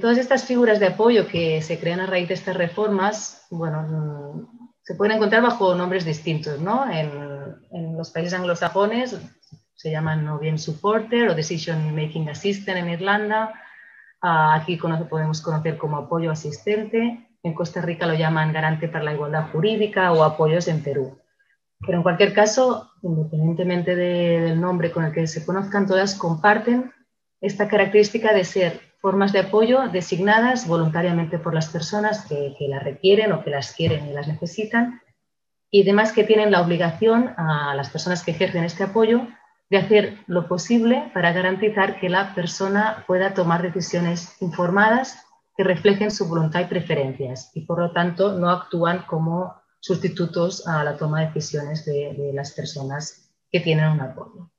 Todas estas figuras de apoyo que se crean a raíz de estas reformas, bueno, se pueden encontrar bajo nombres distintos, ¿no? En los países anglosajones se llaman No Bien Supporter o Decision Making Assistant en Irlanda. Aquí podemos conocer como apoyo asistente. En Costa Rica lo llaman garante para la igualdad jurídica o apoyos en Perú. Pero en cualquier caso, independientemente del nombre con el que se conozcan, todas comparten esta característica de ser formas de apoyo designadas voluntariamente por las personas que las requieren o que las quieren y las necesitan, y además que tienen la obligación a las personas que ejercen este apoyo de hacer lo posible para garantizar que la persona pueda tomar decisiones informadas que reflejen su voluntad y preferencias, y por lo tanto no actúan como sustitutos a la toma de decisiones de las personas que tienen un apoyo.